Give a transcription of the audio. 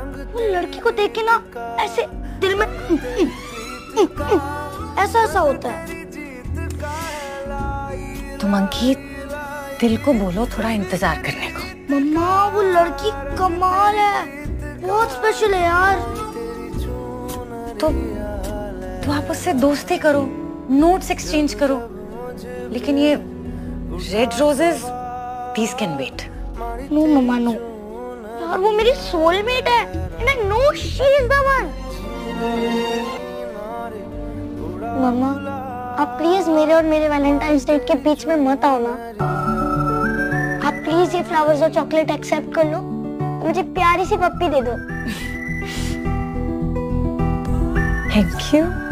उन लड़की को देख के ना ऐसे दिल में ऐसा ऐसा होता है। तुम अंकित दिल को बोलो थोड़ा इंतजार करने को। मम्मा वो लड़की कमाल है, बहुत स्पेशल है यार। तो आप उससे दोस्ती करो, नोट्स एक्सचेंज करो, लेकिन ये red roses these can wait। No मम्मा no। यार वो मेरी सोलमेट है and I know she is the one। मम्मा आप प्लीज मेरे और मेरे वैलेंटाइंस डे के बीच में मत आओ ना। आप प्लीज ये फ्लावर्स और चॉकलेट एक्सेप्ट कर लो, मुझे प्यारी सी पप्पी दे दो। Thank you.